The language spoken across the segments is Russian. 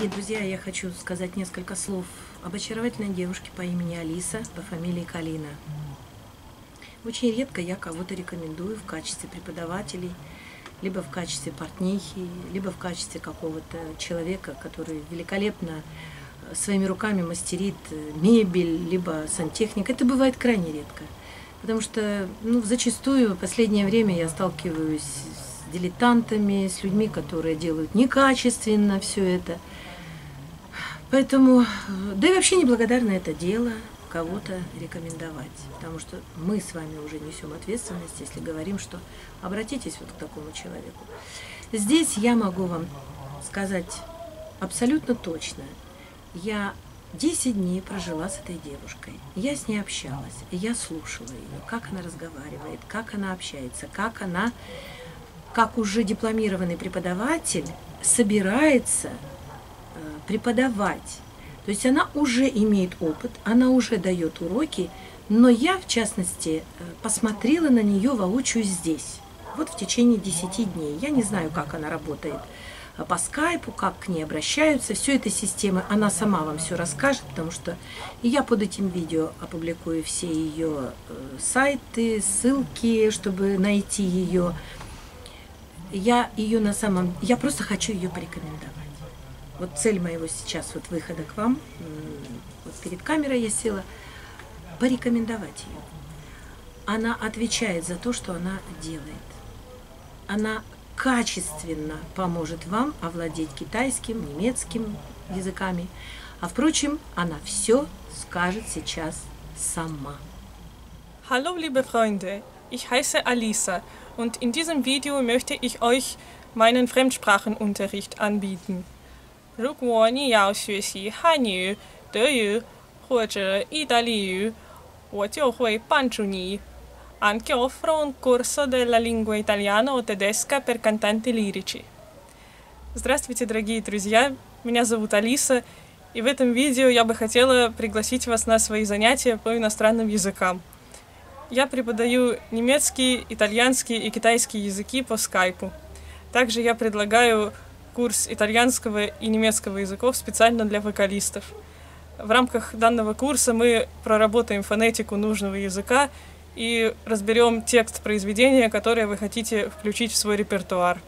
Дорогие друзья, я хочу сказать несколько слов об очаровательной девушке по имени Алиса, по фамилии Калина. Очень редко я кого-то рекомендую в качестве преподавателей, либо в качестве портнихи, либо в качестве какого-то человека, который великолепно своими руками мастерит мебель, либо сантехник. Это бывает крайне редко, потому что зачастую в последнее время я сталкиваюсь с дилетантами, с людьми, которые делают некачественно все это. Поэтому, да и вообще неблагодарно это дело кого-то рекомендовать, потому что мы с вами уже несем ответственность, если говорим, что обратитесь вот к такому человеку. Здесь я могу вам сказать абсолютно точно. Я 10 дней прожила с этой девушкой, я с ней общалась, я слушала ее, как она разговаривает, как она общается, как она, как уже дипломированный преподаватель, собирается преподавать. То есть она уже имеет опыт, она уже дает уроки, но я, в частности, посмотрела на нее воочию здесь, вот в течение 10 дней. Я не знаю, как она работает по скайпу, как к ней обращаются, все эта система, она сама вам все расскажет, потому что я под этим видео опубликую все ее сайты, ссылки, чтобы найти ее. Я просто хочу ее порекомендовать. Вот цель моего сейчас вот выхода к вам, вот перед камерой я села, порекомендовать ее. Она отвечает за то, что она делает. Она качественно поможет вам овладеть китайским, немецким языками. А впрочем, она все скажет сейчас сама. Hallo liebe Freunde, ich heiße Alisa und in diesem Video möchte ich euch meinen Fremdsprachenunterricht anbieten. 如果你要学习汉语、德语或者意大利语，我就会帮助你。Anche offro un corso della lingua italiana o tedesca per cantanti lirici. Здравствуйте, дорогие друзья! Меня зовут Алиса, и в этом видео я бы хотела пригласить вас на свои занятия по иностранным языкам. Я преподаю немецкий, итальянский и китайский языки по скайпу. Также я предлагаю курс итальянского и немецкого языков специально для вокалистов. В рамках данного курса мы проработаем фонетику нужного языка и разберем текст произведения, которое вы хотите включить в свой репертуар.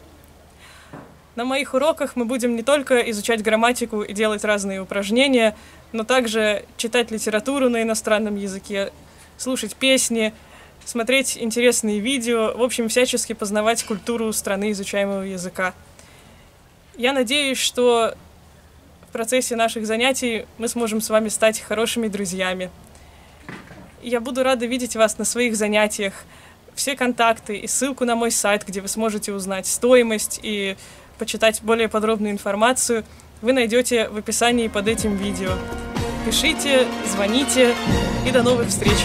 На моих уроках мы будем не только изучать грамматику и делать разные упражнения, но также читать литературу на иностранном языке, слушать песни, смотреть интересные видео, в общем, всячески познавать культуру страны изучаемого языка. Я надеюсь, что в процессе наших занятий мы сможем с вами стать хорошими друзьями. Я буду рада видеть вас на своих занятиях. Все контакты и ссылку на мой сайт, где вы сможете узнать стоимость и почитать более подробную информацию, вы найдете в описании под этим видео. Пишите, звоните и до новых встреч!